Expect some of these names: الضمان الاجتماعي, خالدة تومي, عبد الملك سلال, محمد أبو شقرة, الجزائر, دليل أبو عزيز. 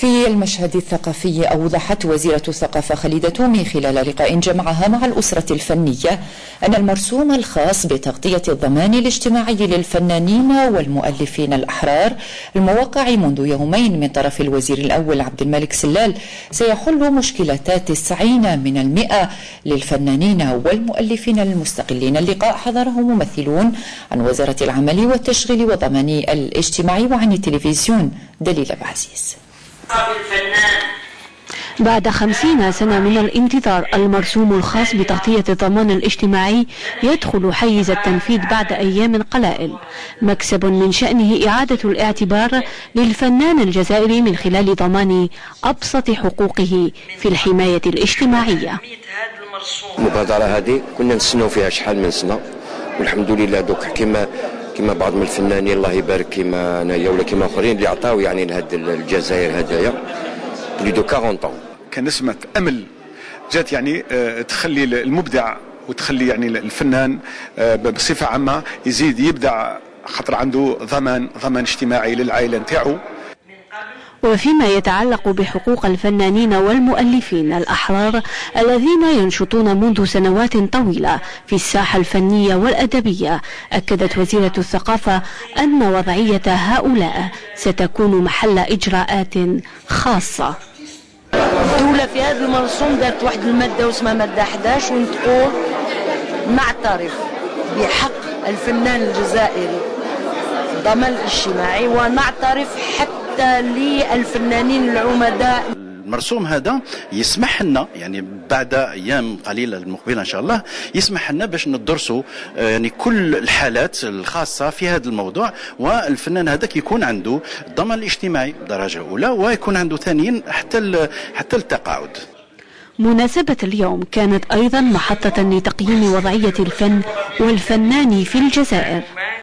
في المشهد الثقافي أوضحت وزيرة الثقافة خالدة تومي خلال لقاء جمعها مع الأسرة الفنية أن المرسوم الخاص بتغطية الضمان الاجتماعي للفنانين والمؤلفين الأحرار الموقع منذ يومين من طرف الوزير الأول عبد الملك سلال سيحل مشكلة 90% للفنانين والمؤلفين المستقلين. اللقاء حضره ممثلون عن وزارة العمل والتشغيل والضمان الاجتماعي وعن التلفزيون. دليل أبو عزيز. بعد 50 سنة من الانتظار، المرسوم الخاص بتغطية الضمان الاجتماعي يدخل حيز التنفيذ بعد أيام قلائل. مكسب من شأنه إعادة الاعتبار للفنان الجزائري من خلال ضمان أبسط حقوقه في الحماية الاجتماعية. المبادرة هذه كنا نستناو فيها شحال من سنة، والحمد لله دوك كما بعض من الفنانين الله يبارك كما انايا ولا كما اخرين اللي عطاو يعني لهاد الجزائر هدايا بلي دو 40 طون. كنسمه امل جات يعني تخلي المبدع وتخلي يعني الفنان بصفه عامه يزيد يبدع، خاطر عنده ضمان اجتماعي للعائله نتاعو. وفيما يتعلق بحقوق الفنانين والمؤلفين الأحرار الذين ينشطون منذ سنوات طويلة في الساحة الفنية والأدبية، أكدت وزيرة الثقافة أن وضعية هؤلاء ستكون محل إجراءات خاصة. الدولة في هذا المرسوم دارت واحد المادة واسمها مادة 11 وتقول نعترف بحق الفنان الجزائري الضمان الاجتماعي ونعترف حق للفنانين العمداء. المرسوم هذا يسمح لنا يعني بعد ايام قليله المقبله ان شاء الله يسمح لنا باش ندرسوا يعني كل الحالات الخاصه في هذا الموضوع، والفنان هذاك يكون عنده الضمان الاجتماعي درجه اولى ويكون عنده ثانيا حتى التقاعد. مناسبة اليوم كانت ايضا محطه لتقييم وضعيه الفن والفنان في الجزائر.